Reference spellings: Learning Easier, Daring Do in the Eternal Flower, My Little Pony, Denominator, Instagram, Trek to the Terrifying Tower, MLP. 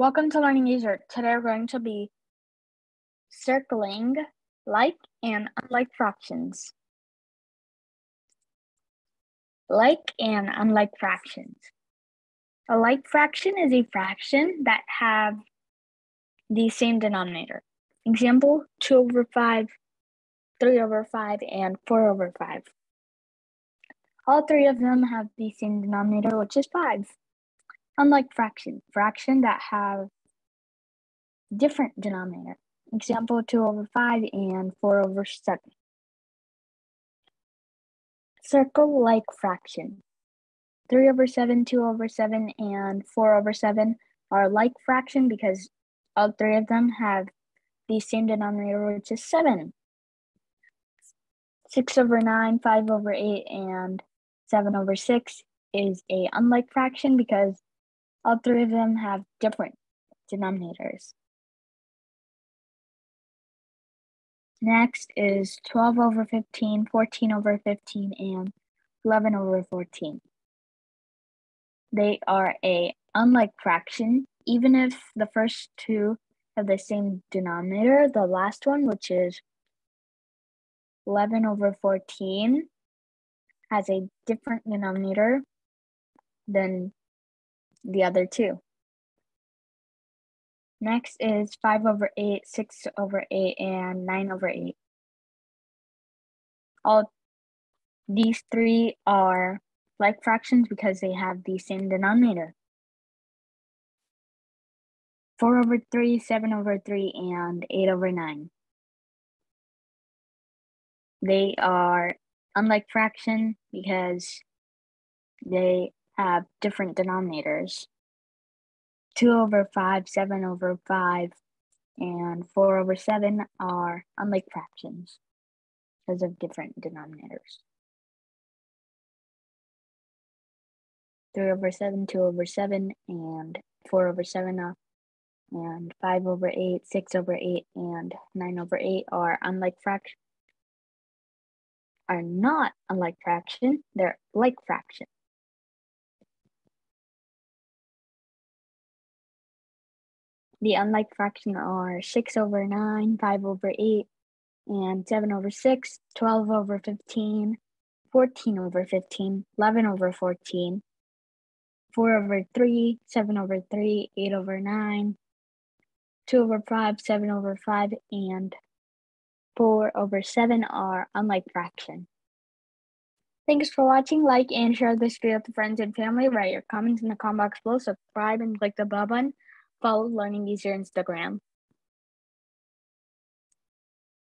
Welcome to Learning Easier. Today we're going to be circling like and unlike fractions. Like and unlike fractions. A like fraction is a fraction that have the same denominator. Example, 2/5, 3/5, and 4/5. All three of them have the same denominator, which is 5. Unlike fraction that have different denominator. Example, 2/5 and 4/7. Circle like fraction. 3/7, 2/7, and 4/7 are like fraction because all three of them have the same denominator, which is 7. 6/9, 5/8, and 7/6 is a unlike fraction because all three of them have different denominators. Next is 12/15, 14/15, and 11/14. They are a unlike fraction. Even if the first two have the same denominator, the last one, which is 11/14, has a different denominator than the other two. Next is 5/8, 6/8, and 9/8. All these three are like fractions because they have the same denominator. 4/3, 7/3, and 8/9. They are unlike fraction because they have different denominators. 2/5, 7/5, and 4/7 are unlike fractions because of different denominators. 3/7, 2/7, and 4/7 are, and 5/8, 6/8, and 9/8 are unlike fraction. Are not unlike fraction, they're like fraction. The unlike fraction are 6/9, 5/8, and 7/6, 12/15, 14/15, 11/14, 4/3, 7/3, 8/9, 2/5, 7/5, and 4/7 are unlike fraction. Thanks for watching. Like and share this video with friends and family. Write your comments in the comment box below. Subscribe and click the bell button. Follow Learning Easier Instagram.